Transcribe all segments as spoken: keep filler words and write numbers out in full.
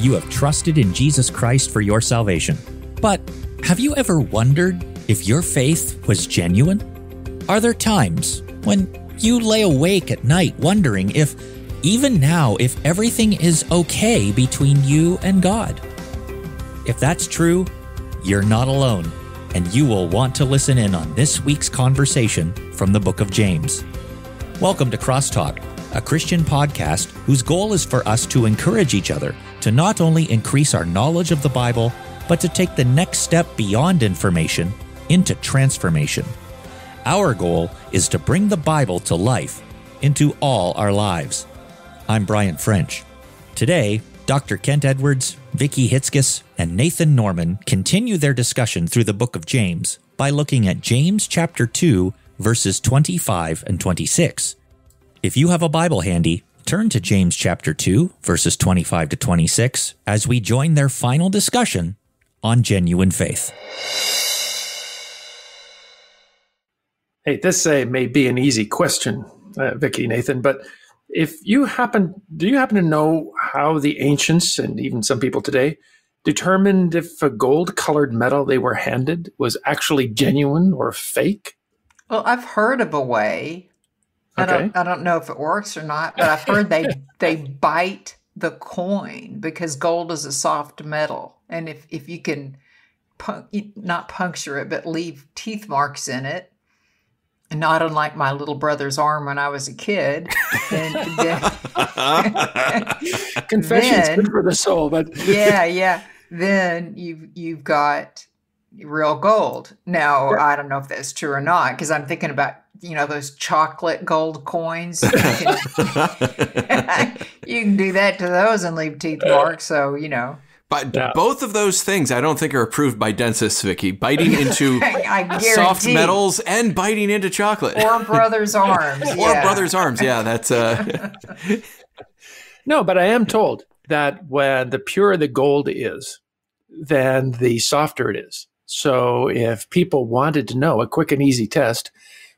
You have trusted in Jesus Christ for your salvation. But have you ever wondered if your faith was genuine? Are there times when you lay awake at night wondering if, even now, if everything is okay between you and God? If that's true, you're not alone, and you will want to listen in on this week's conversation from the book of James. Welcome to CrossTalk, a Christian podcast whose goal is for us to encourage each other to not only increase our knowledge of the Bible, but to take the next step beyond information into transformation. Our goal is to bring the Bible to life into all our lives. I'm Brian French. Today, Doctor Kent Edwards, Vicki Hitzges, and Nathan Norman continue their discussion through the book of James by looking at James chapter two, verses twenty-five and twenty-six. If you have a Bible handy, turn to James chapter two, verses twenty-five to twenty-six, as we join their final discussion on genuine faith. Hey, this uh, may be an easy question, uh, Vicki, Nathan, but if you happen, do you happen to know how the ancients, and even some people today, determined if a gold-colored metal they were handed was actually genuine or fake? Well, I've heard of a way. I don't, I don't know if it works or not, but I've heard they they bite the coin because gold is a soft metal. And if, if you can pun- not puncture it, but leave teeth marks in it, not unlike my little brother's arm when I was a kid. And then, Confession's then, good for the soul. But yeah, yeah. Then you've, you've got real gold. Now, I don't know if that's true or not because I'm thinking about, you know, those chocolate gold coins. You can, you can do that to those and leave teeth marks. So, you know. But yeah. Both of those things I don't think are approved by dentists, Vicki. Biting into soft metals and biting into chocolate. Or brother's arms. or yeah. brother's arms. Yeah, that's. Uh... No, but I am told that when the purer the gold is, then the softer it is. So if people wanted to know, a quick and easy test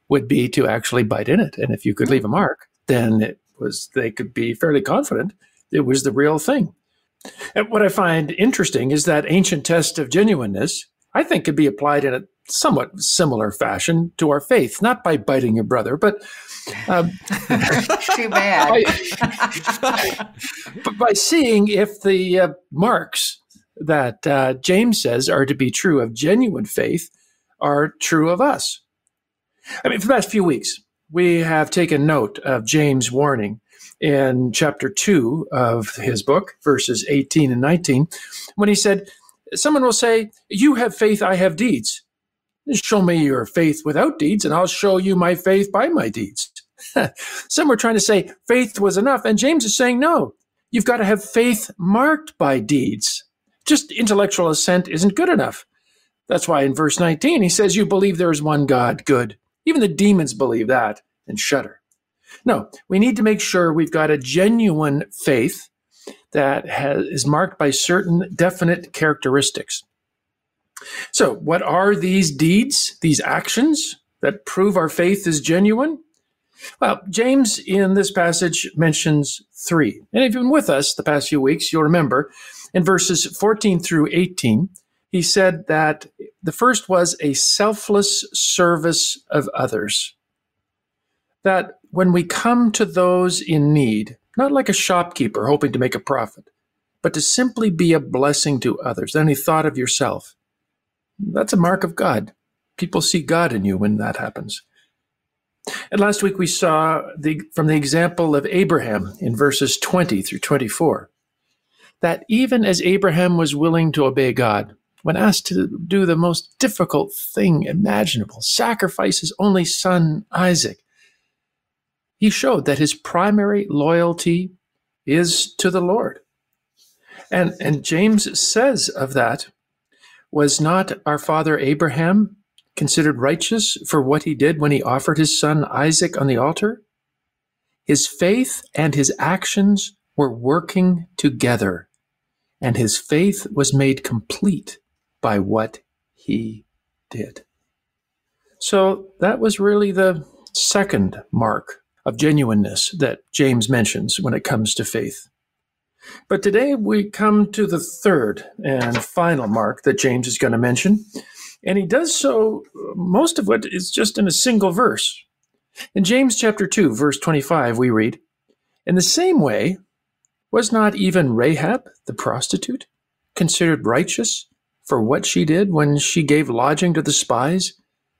would be to actually bite in it. And if you could leave a mark, then it was they could be fairly confident it was the real thing. And what I find interesting is that ancient test of genuineness, I think, could be applied in a somewhat similar fashion to our faith, not by biting your brother, but um, too bad. by, but by seeing if the uh, marks that uh, James says are to be true of genuine faith are true of us. I mean, for the last few weeks, we have taken note of James' warning in chapter two of his book, verses eighteen and nineteen, when he said, someone will say, you have faith, I have deeds. Show me your faith without deeds, and I'll show you my faith by my deeds. Some were trying to say faith was enough, and James is saying, no, you've got to have faith marked by deeds. Just intellectual assent isn't good enough. That's why in verse nineteen, he says, you believe there is one God, good. Even the demons believe that and shudder. No, we need to make sure we've got a genuine faith that has, is marked by certain definite characteristics. So what are these deeds, these actions that prove our faith is genuine? Well, James in this passage mentions three. And if you've been with us the past few weeks, you'll remember in verses fourteen through eighteen, he said that the first was a selfless service of others. That when we come to those in need, not like a shopkeeper hoping to make a profit, but to simply be a blessing to others, then he thought of yourself. That's a mark of God. People see God in you when that happens. And last week we saw the, from the example of Abraham in verses twenty through twenty-four, that even as Abraham was willing to obey God, when asked to do the most difficult thing imaginable, sacrifice his only son, Isaac, he showed that his primary loyalty is to the Lord. And, and James says of that, was not our father Abraham considered righteous for what he did when he offered his son Isaac on the altar? His faith and his actions were working together, and his faith was made complete by what he did. So that was really the second mark of genuineness that James mentions when it comes to faith. But today we come to the third and final mark that James is going to mention. And he does so, most of it is just in a single verse. In James chapter two, verse twenty-five, we read, "In the same way, was not even Rahab the prostitute considered righteous for what she did when she gave lodging to the spies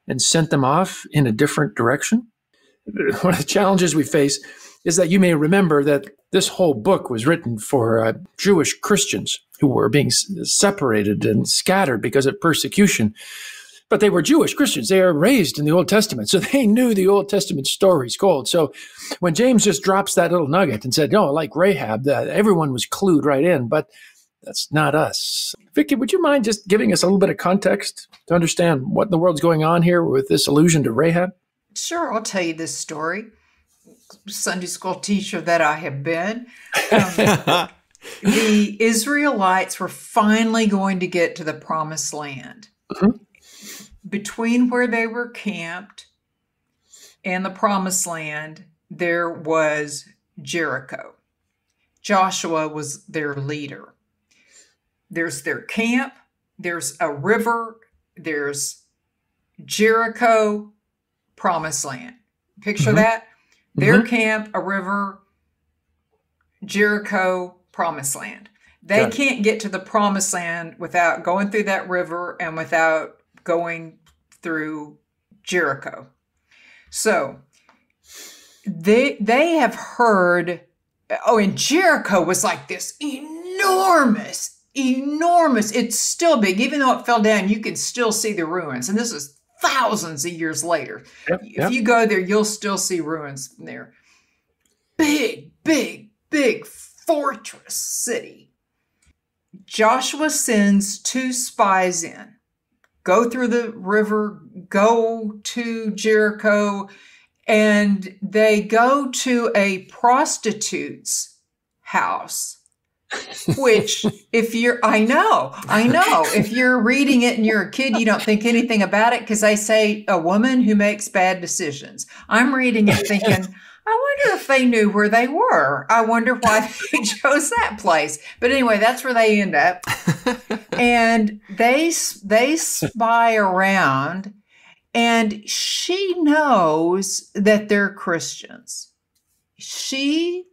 and sent them off in a different direction?" One of the challenges we face is that you may remember that this whole book was written for uh, Jewish Christians who were being separated and scattered because of persecution. But they were Jewish Christians. They are raised in the Old Testament. So they knew the Old Testament stories cold. So when James just drops that little nugget and said, "No, like Rahab," that everyone was clued right in. But that's not us. Vicki, would you mind just giving us a little bit of context to understand what in the world's going on here with this allusion to Rahab? Sure, I'll tell you this story. Sunday school teacher that I have been. Um, the Israelites were finally going to get to the promised land. Mm-hmm. Between where they were camped and the promised land, there was Jericho. Joshua was their leader. There's their camp, there's a river, there's Jericho, promised land. Picture mm-hmm. that. Their mm-hmm. camp, a river, Jericho, promised land. They Got can't it. get to the promised land without going through that river and without going through Jericho. So they they have heard, oh, and Jericho was like this enormous, enormous. It's still big. Even though it fell down, you can still see the ruins. And this is thousands of years later. Yep, if yep. you go there, you'll still see ruins there. Big, big, big fortress city. Joshua sends two spies in. Go through the river, go to Jericho, and they go to a prostitute's house, which if you're, I know, I know, if you're reading it and you're a kid, you don't think anything about it because they say a woman who makes bad decisions. I'm reading it thinking, I wonder if they knew where they were. I wonder why they chose that place. But anyway, that's where they end up. And they, they spy around, and she knows that they're Christians. She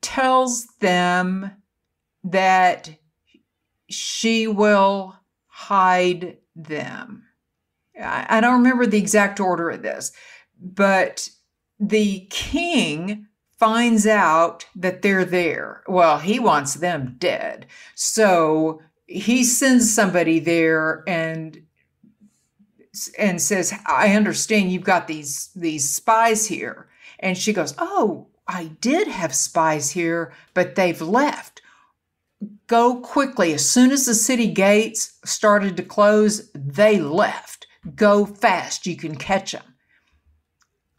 tells them that she will hide them. I, I don't remember the exact order of this, but the king finds out that they're there. Well, he wants them dead. So he sends somebody there and and says, "I understand you've got these these spies here." And she goes, "Oh, I did have spies here, but they've left. Go quickly." As soon as the city gates started to close, they left. "Go fast. You can catch them."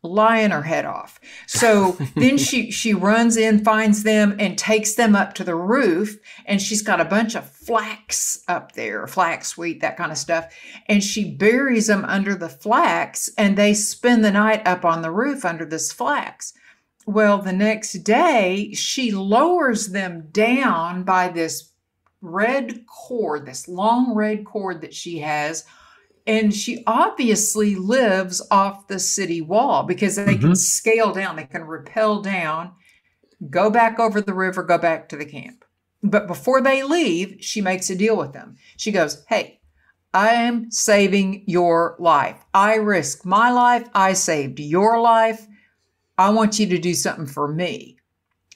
Lying her head off. So then she she runs in, finds them, and takes them up to the roof, and she's got a bunch of flax up there, flax, wheat, that kind of stuff, and she buries them under the flax, and they spend the night up on the roof under this flax. Well, the next day, she lowers them down by this red cord, this long red cord that she has. And she obviously lives off the city wall because they mm-hmm. can scale down, they can rappel down, go back over the river, go back to the camp. But before they leave, she makes a deal with them. She goes, "Hey, I am saving your life. I risked my life. I saved your life. I want you to do something for me.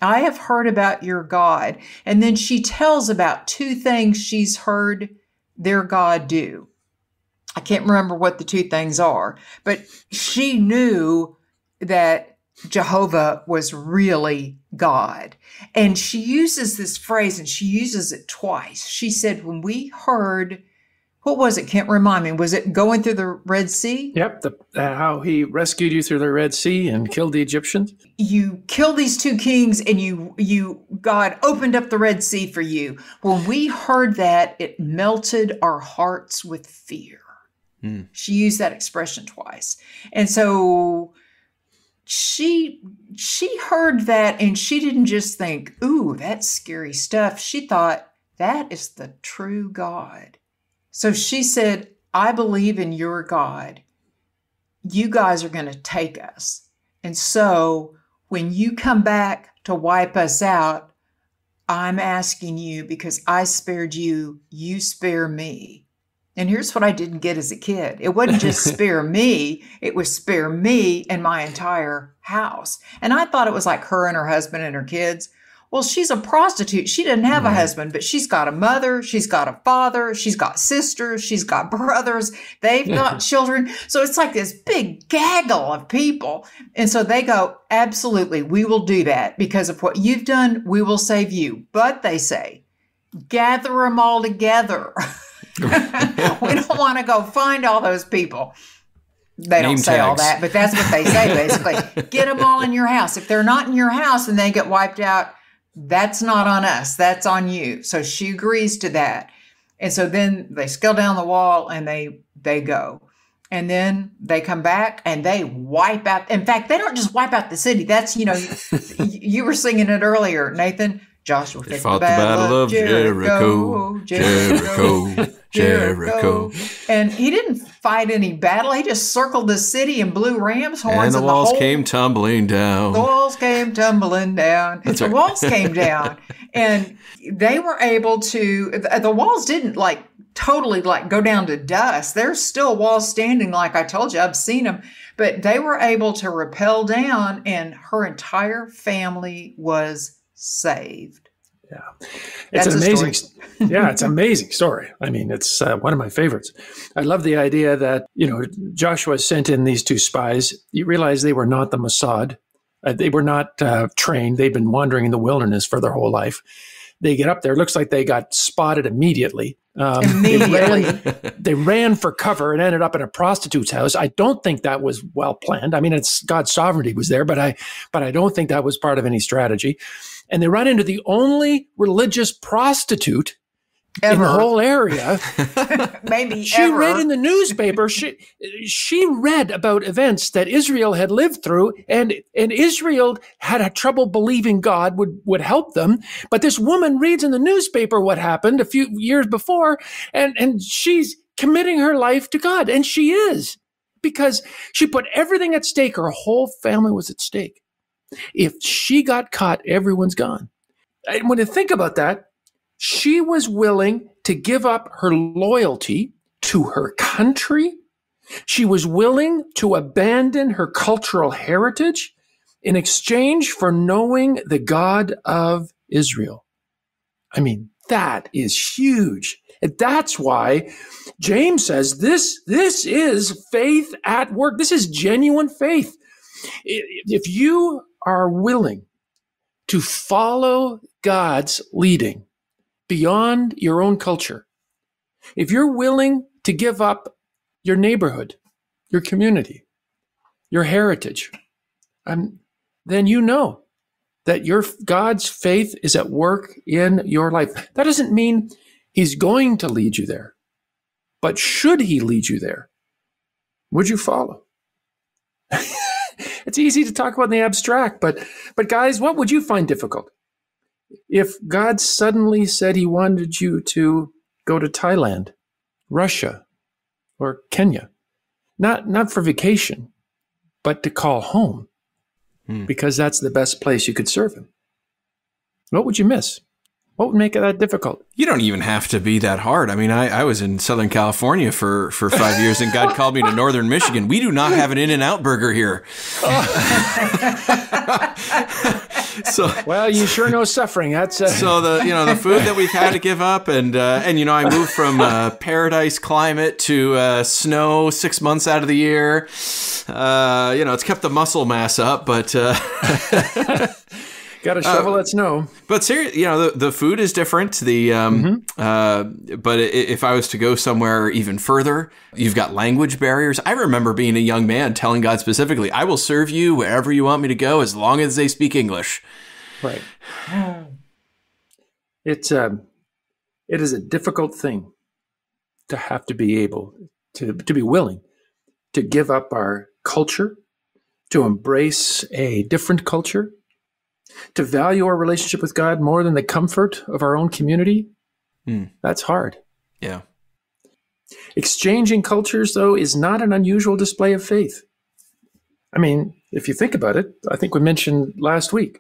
I have heard about your God." And then she tells about two things she's heard their God do. I can't remember what the two things are, but she knew that Jehovah was really God. And she uses this phrase, and she uses it twice. She said, when we heard, what was it? Can't remind me. Was it going through the Red Sea? Yep. The, uh, how he rescued you through the Red Sea and killed the Egyptians. You killed these two kings, and you, you, God opened up the Red Sea for you. When we heard that, it melted our hearts with fear. She used that expression twice. And so she she heard that and she didn't just think, ooh, that's scary stuff. She thought, that is the true God. So she said, I believe in your God. You guys are going to take us. And so when you come back to wipe us out, I'm asking you, because I spared you, you spare me. And here's what I didn't get as a kid. It wasn't just spare me. It was spare me and my entire house. And I thought it was like her and her husband and her kids. Well, she's a prostitute. She didn't have right. a husband, but she's got a mother. She's got a father. She's got sisters. She's got brothers. They've got children. So it's like this big gaggle of people. And so they go, absolutely, we will do that. Because of what you've done, we will save you. But they say, gather them all together. We don't want to go find all those people. They Name don't say tags. All that, but that's what they say, basically. Get them all in your house. If they're not in your house and they get wiped out, that's not on us. That's on you. So she agrees to that. And so then they scale down the wall and they, they go. And then they come back and they wipe out. In fact, they don't just wipe out the city. That's, you know, you, you were singing it earlier, Nathan. Joshua fought the, the battle of Jericho, Jericho, Jericho, Jericho, Jericho. And he didn't fight any battle. He just circled the city and blew ram's horns. And the and walls the whole, came tumbling down. The walls came tumbling down. That's the right. walls came down. And they were able to, the walls didn't like totally like go down to dust. There's still walls standing, like I told you, I've seen them. But they were able to rappel down and her entire family was saved. Yeah, it's That's an amazing. Yeah, it's an amazing story. I mean, it's uh, one of my favorites. I love the idea that, you know, Joshua sent in these two spies. You realize they were not the Mossad. Uh, they were not uh, trained. They've been wandering in the wilderness for their whole life. They get up there. It looks like they got spotted immediately. Um, immediately. They ran, they ran for cover and ended up in a prostitute's house. I don't think that was well planned. I mean, it's God's sovereignty was there, but I, but I don't think that was part of any strategy. And they run into the only religious prostitute ever. In the whole area. Maybe she ever. read in the newspaper. She she read about events that Israel had lived through, and and Israel had a trouble believing God would would help them. But this woman reads in the newspaper what happened a few years before, and and she's committing her life to God, and she is, because she put everything at stake. Her whole family was at stake. If she got caught, everyone's gone. And when you think about that, she was willing to give up her loyalty to her country. She was willing to abandon her cultural heritage in exchange for knowing the God of Israel. I mean, that is huge. And that's why James says this, this is faith at work. This is genuine faith. If you are willing to follow God's leading beyond your own culture, if you're willing to give up your neighborhood, your community, your heritage, um, then you know that your God's faith is at work in your life. That doesn't mean he's going to lead you there, but should he lead you there, would you follow? It's easy to talk about in the abstract, but but guys, what would you find difficult? If God suddenly said he wanted you to go to Thailand, Russia, or Kenya, not, not for vacation, but to call home, hmm. because that's the best place you could serve him. What would you miss? What would make it that difficult? You don't even have to be that hard. I mean, I, I was in Southern California for, for five years, and God called me to Northern Michigan. We do not have an In-N-Out burger here. Oh. So well, you sure know suffering. That's uh... so the you know the food that we've had to give up, and uh, and you know I moved from uh, paradise climate to uh, snow six months out of the year. Uh, you know, it's kept the muscle mass up, but. Uh... Got to shovel uh, that snow. But seriously, you know, the, the food is different. The um, mm-hmm. uh, But if I was to go somewhere even further, you've got language barriers. I remember being a young man telling God specifically, I will serve you wherever you want me to go as long as they speak English. Right. It's, um, it is a difficult thing to have to be able to, to be willing to give up our culture, to embrace a different culture, to value our relationship with God more than the comfort of our own community, mm. that's hard. Yeah. Exchanging cultures, though, is not an unusual display of faith. I mean, if you think about it, I think we mentioned last week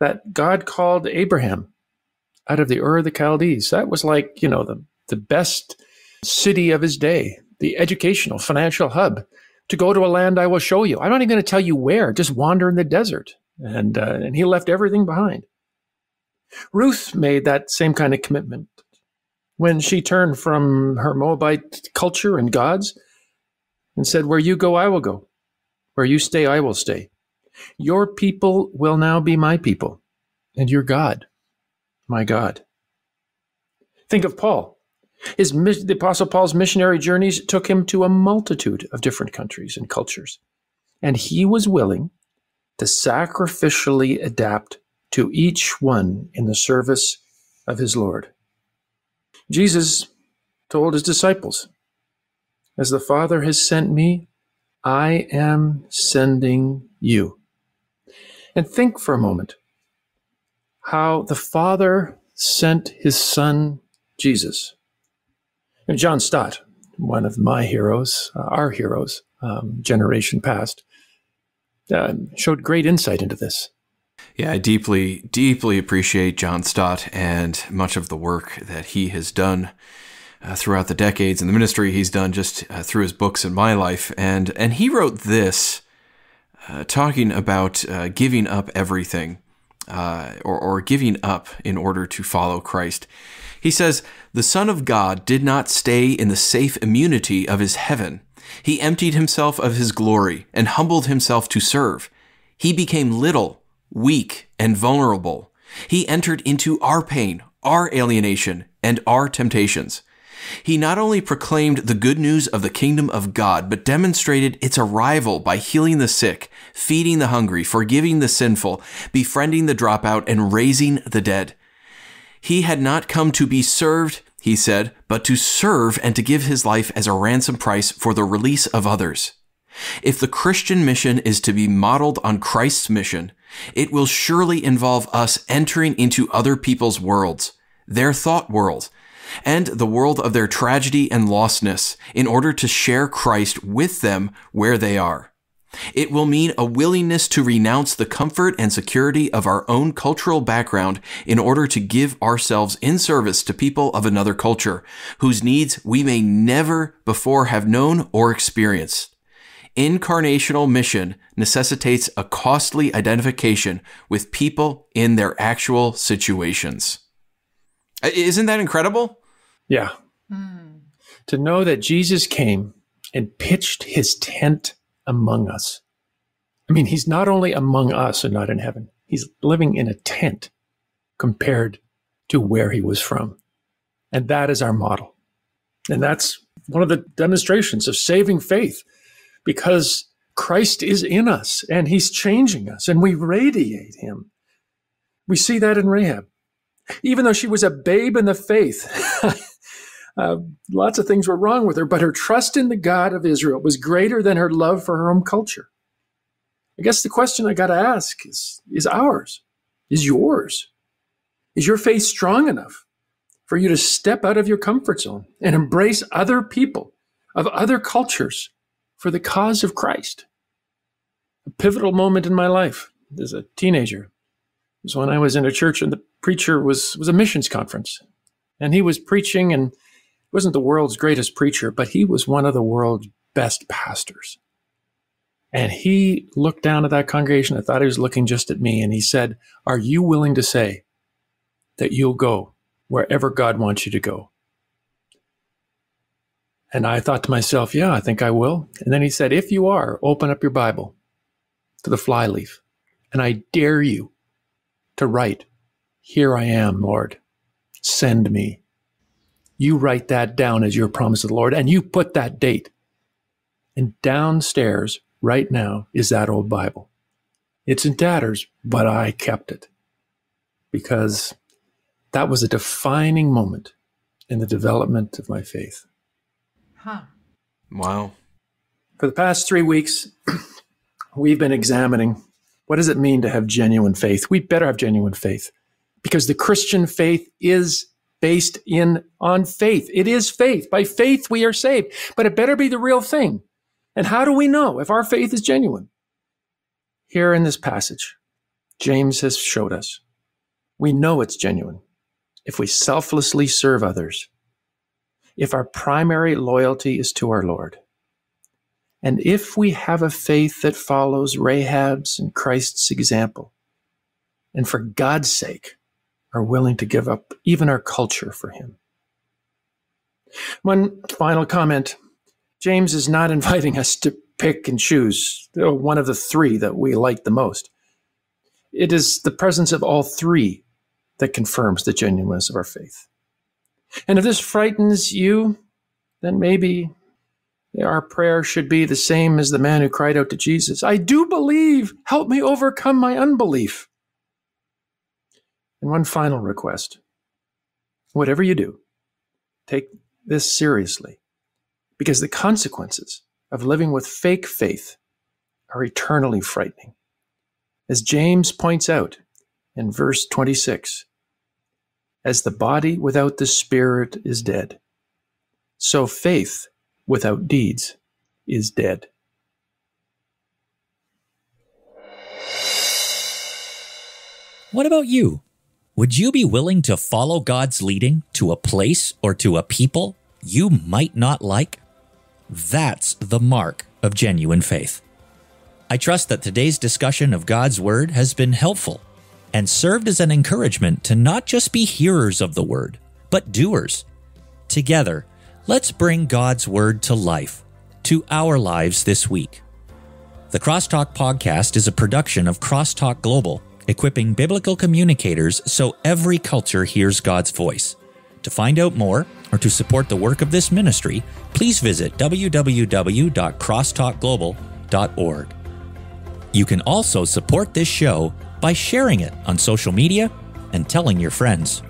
that God called Abraham out of the Ur of the Chaldees. That was like, you know, the, the best city of his day, the educational, financial hub, to go to a land I will show you. I'm not even going to tell you where, just wander in the desert. And, uh, and he left everything behind. Ruth made that same kind of commitment when she turned from her Moabite culture and gods and said, where you go, I will go. Where you stay, I will stay. Your people will now be my people, and your God, my God. Think of Paul. His, the Apostle Paul's missionary journeys took him to a multitude of different countries and cultures, and he was willing to sacrificially adapt to each one in the service of his Lord. Jesus told his disciples, as the Father has sent me, I am sending you. And think for a moment how the Father sent his son, Jesus. And John Stott, one of my heroes, uh, our heroes, um, generation past, uh, showed great insight into this. Yeah, I deeply, deeply appreciate John Stott and much of the work that he has done Uh, throughout the decades and the ministry he's done just uh, through his books in my life. And and he wrote this uh, talking about uh, giving up everything uh, or, or giving up in order to follow Christ. He says, the Son of God did not stay in the safe immunity of his heaven. He emptied himself of his glory and humbled himself to serve. He became little, weak, and vulnerable. He entered into our pain, our alienation, and our temptations. He not only proclaimed the good news of the kingdom of God, but demonstrated its arrival by healing the sick, feeding the hungry, forgiving the sinful, befriending the dropout, and raising the dead. He had not come to be served, he said, but to serve and to give his life as a ransom price for the release of others. If the Christian mission is to be modeled on Christ's mission, it will surely involve us entering into other people's worlds, their thought world, and the world of their tragedy and lostness in order to share Christ with them where they are. It will mean a willingness to renounce the comfort and security of our own cultural background in order to give ourselves in service to people of another culture, whose needs we may never before have known or experienced. Incarnational mission necessitates a costly identification with people in their actual situations. Isn't that incredible? Yeah. Mm. To know that Jesus came and pitched his tent among us. I mean, he's not only among us and not in heaven. He's living in a tent compared to where he was from. And that is our model. And that's one of the demonstrations of saving faith, because Christ is in us and he's changing us and we radiate him. We see that in Rahab. Even though she was a babe in the faith, uh, lots of things were wrong with her, but her trust in the God of Israel was greater than her love for her own culture. I guess the question I got to ask is, is ours, is yours, is your faith strong enough for you to step out of your comfort zone and embrace other people of other cultures for the cause of Christ? A pivotal moment in my life as a teenager was when I was in a church and the preacher was, was a missions conference, and he was preaching, and he wasn't the world's greatest preacher, but he was one of the world's best pastors. And he looked down at that congregation. I thought he was looking just at me. And he said, are you willing to say that you'll go wherever God wants you to go? And I thought to myself, yeah, I think I will. And then he said, if you are, open up your Bible to the fly leaf, and I dare you to write, here I am, Lord, send me. You write that down as your promise to the Lord, and you put that date. And downstairs right now is that old Bible. It's in tatters, but I kept it, because that was a defining moment in the development of my faith. Huh. Wow. For the past three weeks, we've been examining, what does it mean to have genuine faith? We better have genuine faith, because the Christian faith is based in on faith. It is faith. By faith we are saved, but it better be the real thing. And how do we know if our faith is genuine? Here in this passage, James has showed us. We know it's genuine if we selflessly serve others, if our primary loyalty is to our Lord, and if we have a faith that follows Rahab's and Christ's example, and for God's sake are willing to give up even our culture for him. One final comment. James is not inviting us to pick and choose one of the three that we like the most. It is the presence of all three that confirms the genuineness of our faith. And if this frightens you, then maybe our prayer should be the same as the man who cried out to Jesus, "I do believe, help me overcome my unbelief." And one final request. Whatever you do, take this seriously, because the consequences of living with fake faith are eternally frightening. As James points out in verse twenty-six, as the body without the spirit is dead, so faith without deeds is dead. What about you? Would you be willing to follow God's leading to a place or to a people you might not like? That's the mark of genuine faith. I trust that today's discussion of God's Word has been helpful and served as an encouragement to not just be hearers of the Word, but doers. Together, let's bring God's Word to life, to our lives this week. The Crosstalk Podcast is a production of Crosstalk Global, equipping biblical communicators so every culture hears God's voice. To find out more or to support the work of this ministry, please visit w w w dot crosstalk global dot org. You can also support this show by sharing it on social media and telling your friends.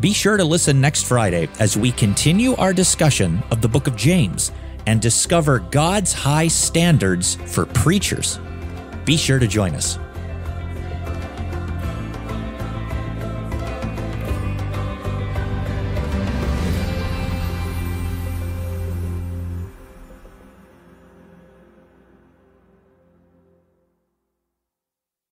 Be sure to listen next Friday as we continue our discussion of the book of James and discover God's high standards for preachers. Be sure to join us.